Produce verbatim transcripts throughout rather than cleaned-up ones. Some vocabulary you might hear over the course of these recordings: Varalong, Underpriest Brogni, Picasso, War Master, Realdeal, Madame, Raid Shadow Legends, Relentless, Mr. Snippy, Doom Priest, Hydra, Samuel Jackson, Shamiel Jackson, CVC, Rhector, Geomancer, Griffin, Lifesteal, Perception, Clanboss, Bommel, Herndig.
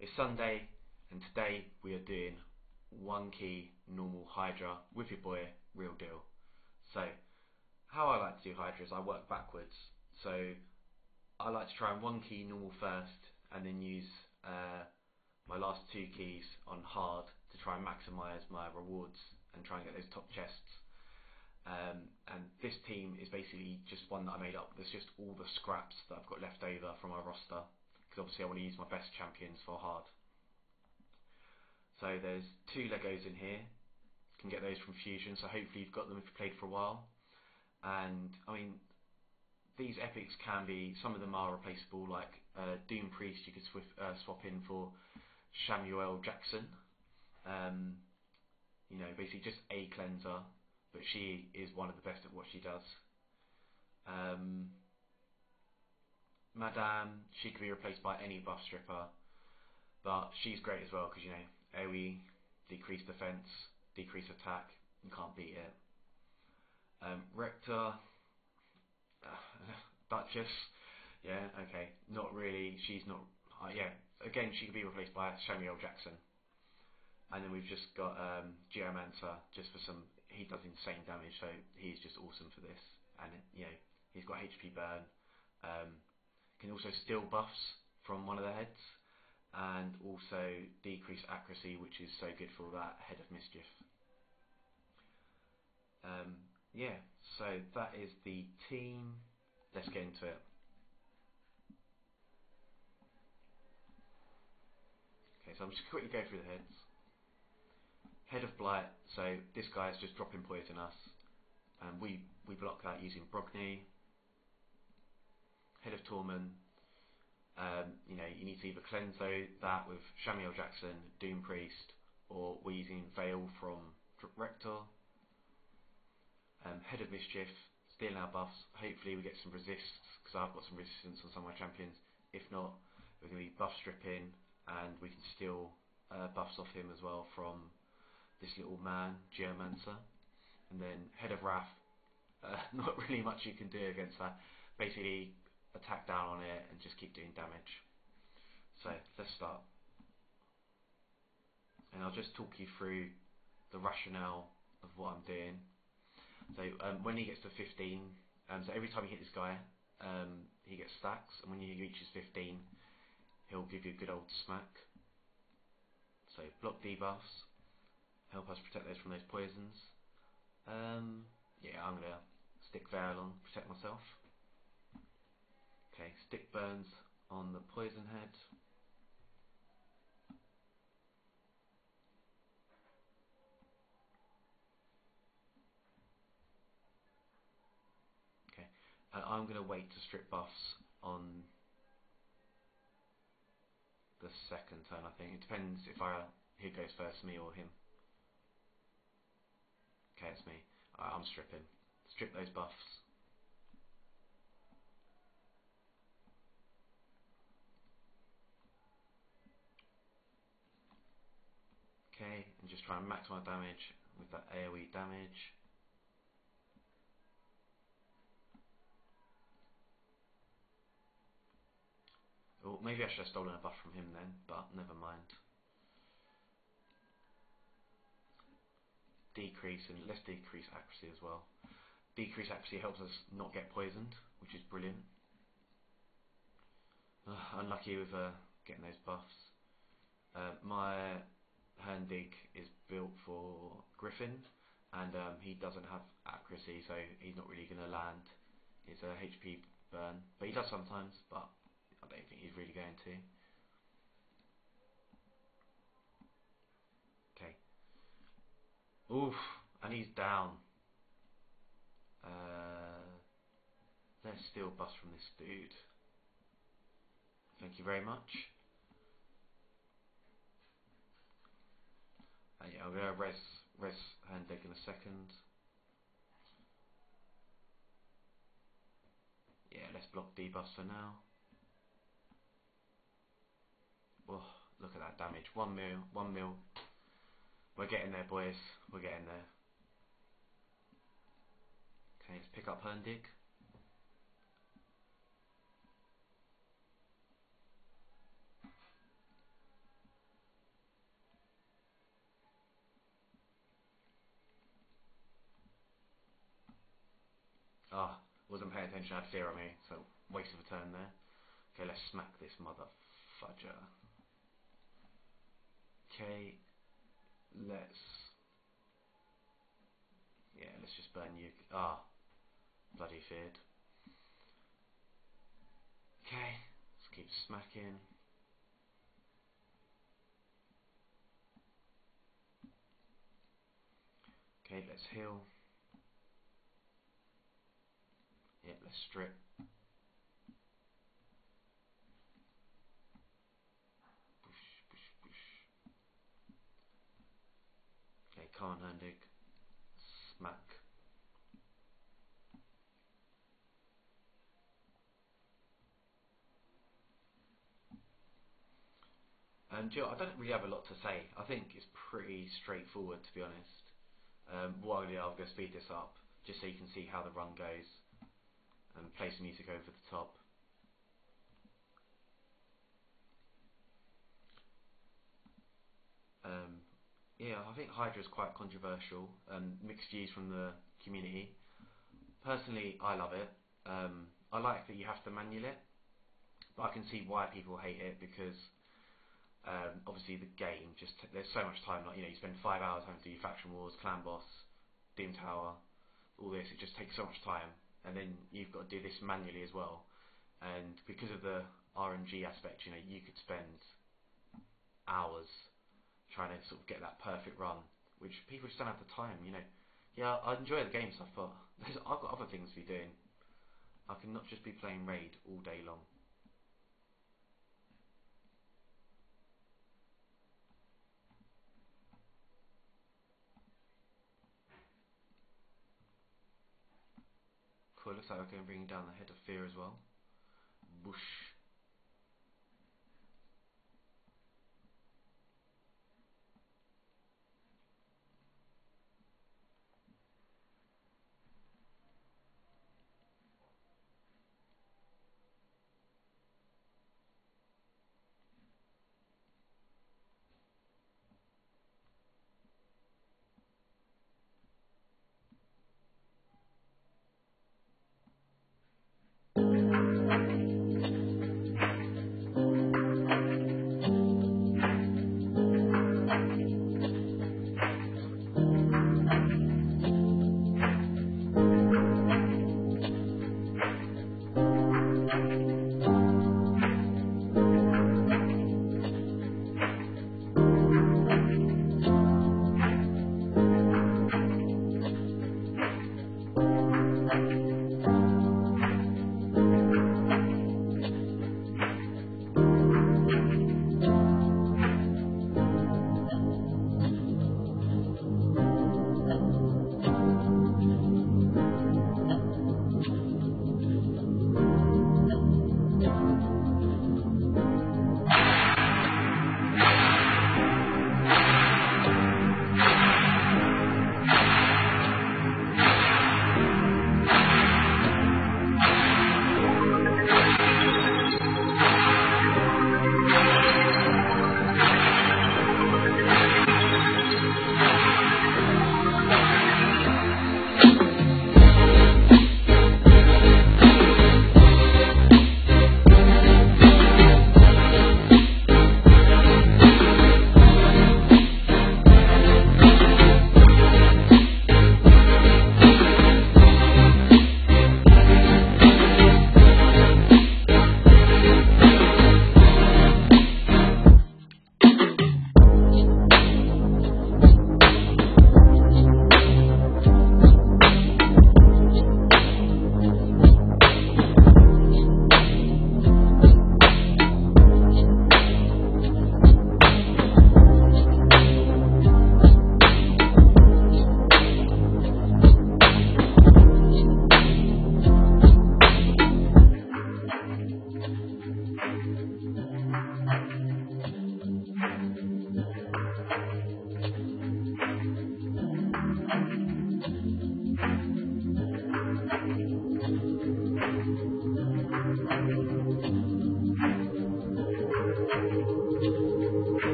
It's Sunday, and today we are doing one key normal Hydra with your boy Real Deal. So how I like to do Hydra is I work backwards. So I like to try and one key normal first, and then use uh, my last two keys on hard to try and maximise my rewards and try and get those top chests. Um, and this team is basically just one that I made up. There's just all the scraps that I've got left over from my roster, because obviously I want to use my best champions for hard. So there's two Legos in here. You can get those from Fusion, so hopefully you've got them if you've played for a while. And I mean, these epics can be, some of them are replaceable, like uh, Doom Priest you could swif, uh, swap in for Samuel Jackson. Um, you know, basically just a cleanser, but she is one of the best at what she does. Um, Madame, she could be replaced by any buff stripper, but she's great as well because, you know, AoE, decreased defense, decreased attack, you can't beat it. Um, Rhector, uh, Duchess, yeah, okay, not really, she's not, uh, yeah, again, she could be replaced by Samuel Jackson. And then we've just got um, Geomancer, just for some, he does insane damage, so he's just awesome for this. And, you know, he's got H P burn, um, can also steal buffs from one of the heads, and also decrease accuracy, which is so good for that head of mischief. Um, yeah, so that is the team. Let's get into it. Okay, so I'm just quickly going through the heads. Head of Blight, so this guy is just dropping poison us, and we, we block that using Brogni. Head of Torment, um, you know, you need to either cleanse though, that with Shamiel Jackson, Doom Priest, or we're using Veil from Rhector. Um, Head of Mischief, stealing our buffs, hopefully we get some resists, because I've got some resistance on some of my champions. If not, we're going to be buff stripping, and we can steal uh, buffs off him as well from this little man, Geomancer. And then Head of Wrath, uh, not really much you can do against that, basically attack down on it and just keep doing damage. So let's start, and I'll just talk you through the rationale of what I'm doing. So um, when he gets to fifteen, um, so every time you hit this guy, um, he gets stacks, and when he reaches fifteen, he'll give you a good old smack. So block debuffs, help us protect those from those poisons. Um, yeah, I'm gonna stick Varalong, protect myself. Okay, stick burns on the poison head. Okay, and I'm gonna wait to strip buffs on the second turn. I think it depends if I who goes first, me or him. Okay, it's me. Alright, I'm stripping. Strip those buffs. Okay, and just try and max my damage with that AoE damage. Oh, maybe I should have stolen a buff from him then, but never mind. Decrease, and let's decrease accuracy as well. Decrease accuracy helps us not get poisoned, which is brilliant. Uh, unlucky with uh, getting those buffs. Uh, my Herndig is built for Griffin, and um, he doesn't have accuracy, so he's not really going to land his uh, H P burn. But he does sometimes, but I don't think he's really going to. Oof, and he's down. Uh, let's steal buffs from this dude. Thank you very much. Uh, yeah, I'm gonna res res Herndig in a second. Yeah, let's block debuffs for now. Oh, look at that damage. One mil, one mil. We're getting there, boys. We're getting there. Okay, let's pick up Herndig. Ah, oh, wasn't paying attention, I had fear on me, so waste of a turn there. Okay, let's smack this mother fudger. Okay, let's... Yeah, let's just burn you. Ah, oh, bloody feared. Okay, let's keep smacking. Okay, let's heal. Yeah, let's strip. Push, push, push. Okay, come on, Herndig. Smack. And Jill, I don't really have a lot to say. I think it's pretty straightforward, to be honest. Um, what I'm going to do, I'm going to speed this up just so you can see how the run goes, and play some music over the top. Um, yeah, I think Hydra is quite controversial, and um, mixed views from the community. Personally, I love it. Um, I like that you have to manual it, but I can see why people hate it, because Um, obviously the game, just t there's so much time, like, you know, you spend five hours having to do faction wars, clan boss, Doom Tower, all this, it just takes so much time, and then you've got to do this manually as well, and because of the R N G aspect, you know, you could spend hours trying to sort of get that perfect run, which people just don't have the time, you know. Yeah, I enjoy the game stuff, but there's, I've got other things to be doing. I cannot just be playing Raid all day long. Cool, looks like we're going to bring down the head of fear as well. Boosh. Thank you.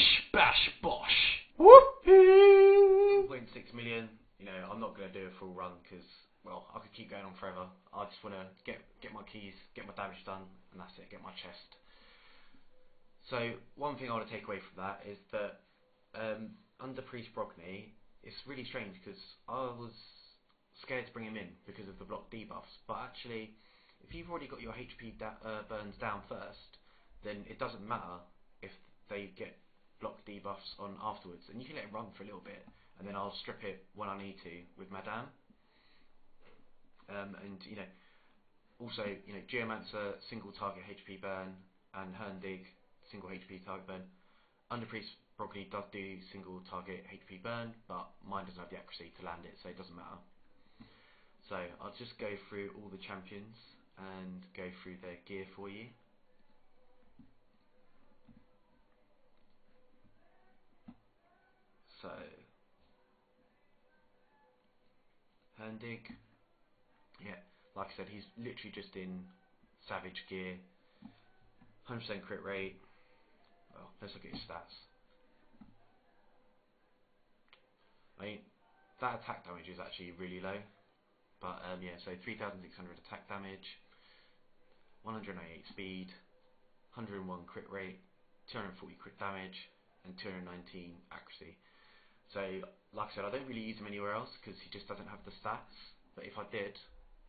Bish, bash, bosh. Whoopee! one point six million. You know, I'm not going to do a full run because, well, I could keep going on forever. I just want to get get my keys, get my damage done, and that's it, get my chest. So, one thing I want to take away from that is that um, Underpriest Brogni, it's really strange because I was scared to bring him in because of the block debuffs, but actually, if you've already got your H P da uh, burns down first, then it doesn't matter if they get block debuffs on afterwards, and you can let it run for a little bit, and then I'll strip it when I need to with Madame. Um, and you know, also you know, Geomancer single target H P burn and Herndig single H P target burn. Underpriest probably does do single target H P burn, but mine doesn't have the accuracy to land it, so it doesn't matter. So I'll just go through all the champions and go through their gear for you. So, Herndig, yeah, like I said, he's literally just in savage gear, one hundred percent crit rate. Well, let's look at his stats. I mean, that attack damage is actually really low, but um, yeah, so three thousand six hundred attack damage, one hundred eighty-eight speed, one hundred and one crit rate, two hundred forty crit damage, and two hundred nineteen accuracy. So, like I said, I don't really use him anywhere else because he just doesn't have the stats. But if I did,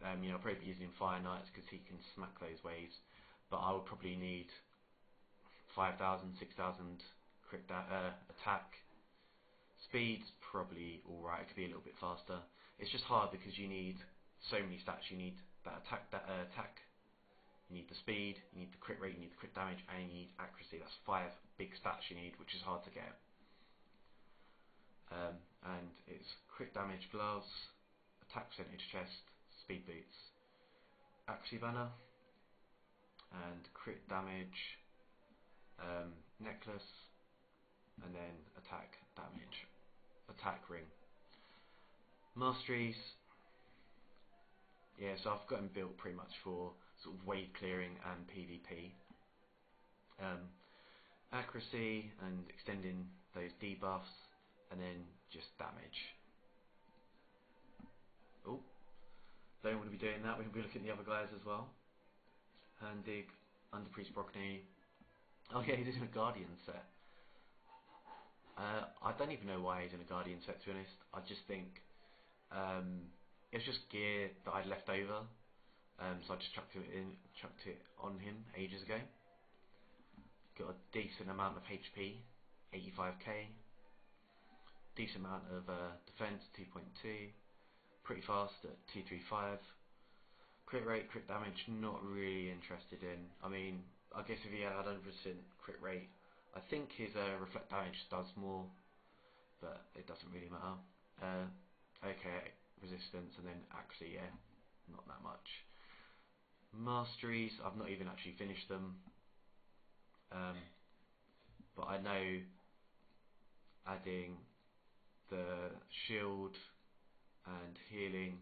um, you know, I'd probably be using him Fire Knights because he can smack those waves. But I would probably need five thousand, six thousand crit da uh, attack. Speed's probably alright, it could be a little bit faster. It's just hard because you need so many stats. You need that attack, that, uh, attack. You need the speed, you need the crit rate, you need the crit damage, and you need accuracy. That's five big stats you need, which is hard to get. Um, and it's crit damage gloves, attack percentage chest, speed boots, accuracy banner, and crit damage um, necklace, and then attack damage, attack ring. Masteries, yeah, so I've got him built pretty much for sort of wave clearing and PvP. Um, accuracy and extending those debuffs, and then just damage. Oh, don't want to be doing that, we're going to be looking at the other guys as well. Herndig, Underpriest Brogni. Oh yeah, he's in a Guardian set. Uh, I don't even know why he's in a Guardian set, to be honest. I just think um, it was just gear that I'd left over. Um, so I just chucked it in, chucked it on him ages ago. Got a decent amount of H P, eighty-five K. Decent amount of uh, defense, two point two. Pretty fast at two thirty-five. Crit rate, crit damage, not really interested in. I mean, I guess if he had one hundred percent crit rate, I think his uh, reflect damage does more, but it doesn't really matter. Uh, okay, resistance and then accuracy, yeah, not that much. Masteries, I've not even actually finished them, um, but I know adding the shield and healing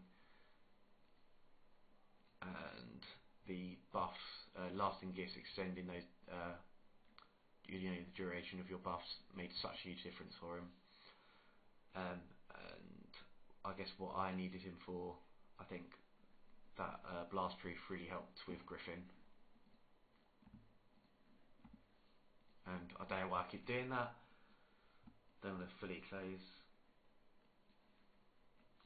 and the buffs, uh, lasting gifts, extending those, uh, you know, the duration of your buffs made such a huge difference for him. Um, and I guess what I needed him for, I think that uh, blast proof really helped with Griffin, and I don't know why I keep doing that. Then I'm going to fully close,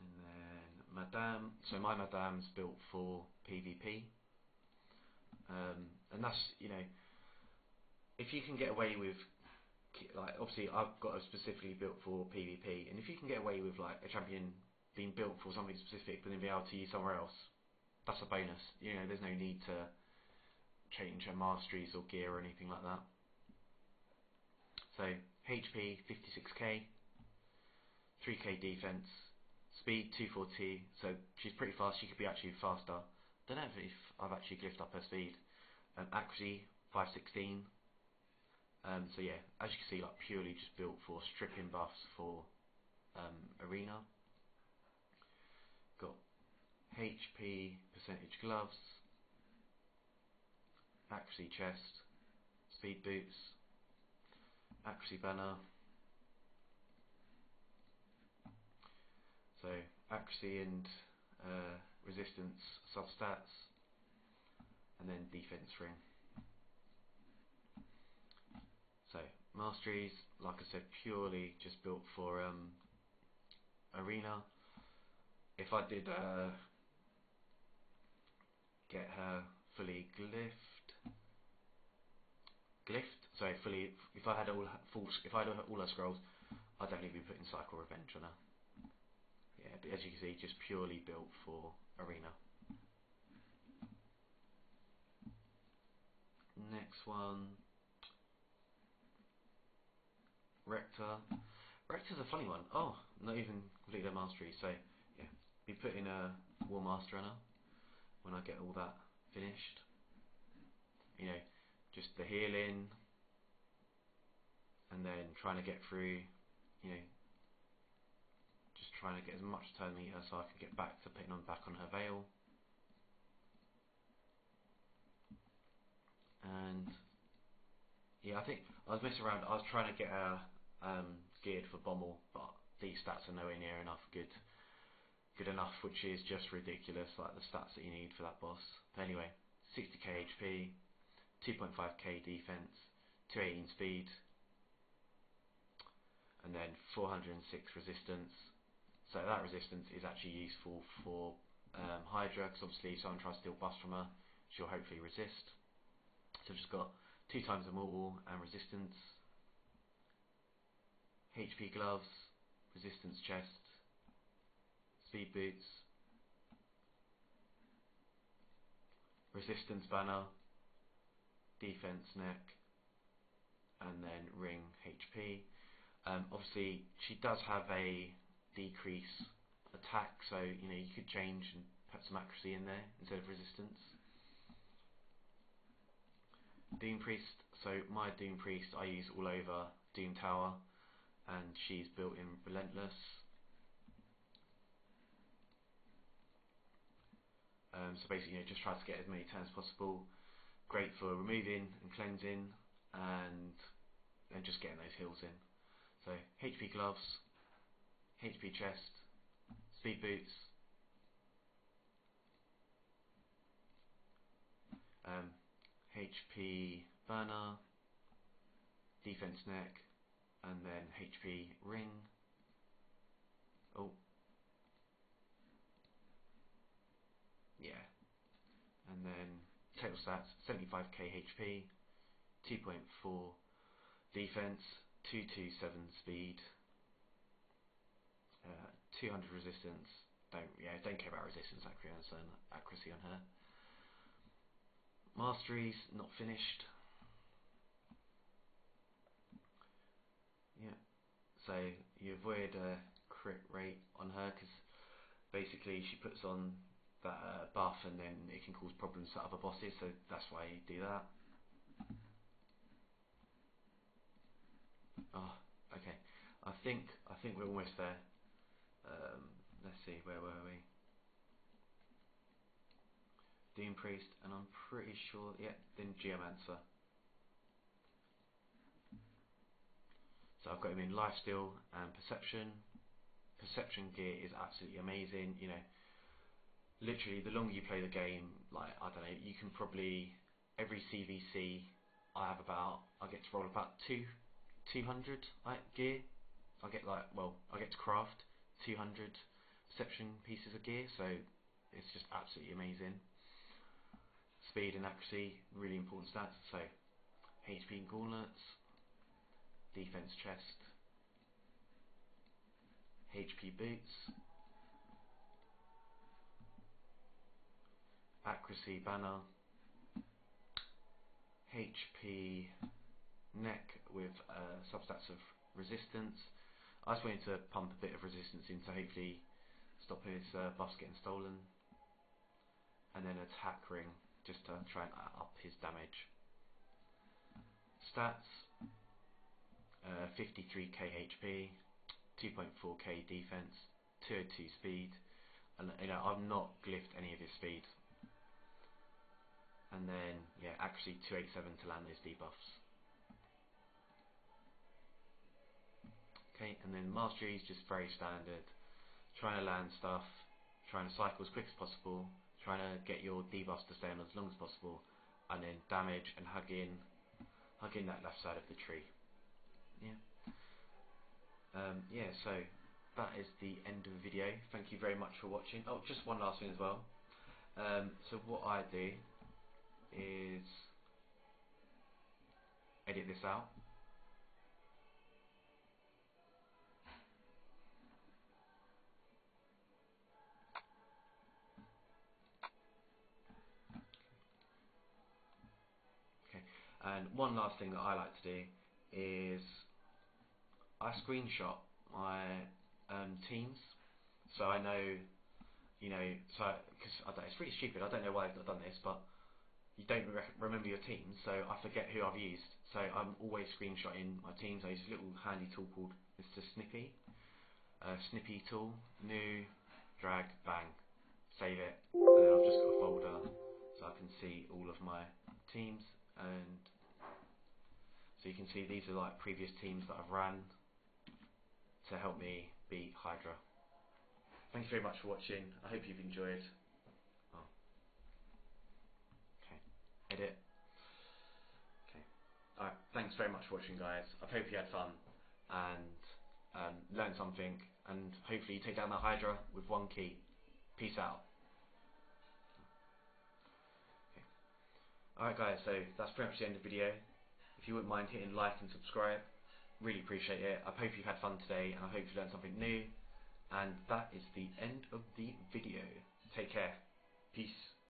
and then Madame. So my Madame's built for PvP, um, and that's, you know, if you can get away with, like, obviously I've got a specifically built for PvP, and if you can get away with like a champion being built for something specific but then be able to use somewhere else, that's a bonus. You know, there's no need to change her masteries or gear or anything like that. So H P fifty-six K, three K defense, speed two forty, so she's pretty fast, she could be actually faster. Don't know if I've actually glyphed up her speed. Um, accuracy five sixteen, um, so yeah, as you can see, like, purely just built for stripping buffs for um, arena. Got H P percentage gloves, accuracy chest, speed boots, accuracy banner. So accuracy and uh, resistance substats, and then defense ring. So masteries, like I said, purely just built for um, arena. If I did uh, get her fully glyphed, glyphed. So fully, if I had all full, if I had all her scrolls, I'd definitely be putting Cycle Revenge on her. Yeah, but as you can see, just purely built for arena. Next one, Rhector. Rhector's a funny one. Oh, not even complete their mastery. So yeah, be putting a War Master on her when I get all that finished. You know, just the healing, and then trying to get through. You know, just trying to get as much turn meter so I can get back to putting on back on her veil. And yeah, I think I was messing around. I was trying to get her um, geared for Bommel, but these stats are nowhere near enough good, good enough, which is just ridiculous. Like the stats that you need for that boss. But anyway, sixty K H P, two point five K defense, two eighteen speed, and then four hundred six resistance. So that resistance is actually useful for um, Hydra, because obviously if someone tries to steal bust from her, she'll hopefully resist. So I've just got two times immortal and resistance, H P gloves, resistance chest, speed boots, resistance banner, defense neck, and then ring H P. Um, obviously she does have a decrease attack, so you know you could change and put some accuracy in there instead of resistance. Doom Priest. So my Doom Priest I use all over Doom Tower, and she's built in Relentless. Um, so basically, you know, just try to get as many turns as possible. Great for removing and cleansing, and and just getting those heals in. So H P gloves, H P chest, speed boots. Um, H P burner, defense neck, and then H P ring. Oh, yeah, and then total stats: seventy-five K H P, two point four defense, two two seven speed, uh, two hundred resistance. Don't yeah, don't care about resistance accuracy on her. Masteries not finished. Yeah, so you avoid a crit rate on her because basically she puts on that uh, buff and then it can cause problems to other bosses, so that's why you do that. Oh, okay. I think I think we're almost there. Um, let's see, where were we? Doom Priest, and I'm pretty sure, yeah, then Geomancer. So I've got him in Lifesteal and Perception. Perception gear is absolutely amazing. You know, literally, the longer you play the game, like, I don't know, you can probably, every C V C I have about, I get to roll about two, 200 like, gear. I get like, well, I get to craft two hundred Perception pieces of gear, so it's just absolutely amazing. Speed and accuracy, really important stats. So H P and gauntlets, defense chest, H P boots, accuracy banner, H P neck with uh, substats of resistance. I just wanted to pump a bit of resistance in to hopefully stop his uh, buffs getting stolen, and then attack ring, just to try and up his damage. Stats, uh, fifty-three K H P, two point four K defense, two oh two speed, and you know I've not glyphed any of his speed. And then yeah, accuracy two eighty-seven to land those debuffs. it. And then mastery is just very standard, trying to land stuff, trying to cycle as quick as possible, trying to get your debuffs to stay on as long as possible, and then damage and hug in, hug in that left side of the tree. Yeah. Um, yeah, so that is the end of the video. Thank you very much for watching. Oh, just one last thing as well. Um, so what I do is edit this out. Okay. And one last thing that I like to do is I screenshot my um, teams, so I know, you know, so because I don't, it's really stupid. I don't know why I've not done this, but you don't re remember your teams, so I forget who I've used. So I'm always screenshotting my teams. I use a little handy tool called Mister Snippy, uh, Snippy tool, new, drag, bang, save it, and then I've just got a folder so I can see all of my teams, and so you can see these are like previous teams that I've ran to help me beat Hydra. Thank you very much for watching. I hope you've enjoyed. Oh. Okay. Edit. Okay. Alright, thanks very much for watching, guys. I hope you had fun and um, learned something, and hopefully you take down the Hydra with one key. Peace out. Okay. Alright guys, so that's pretty much the end of the video. If you wouldn't mind hitting like and subscribe, really appreciate it. I hope you've had fun today, and I hope you learned something new. And that is the end of the video. Take care. Peace.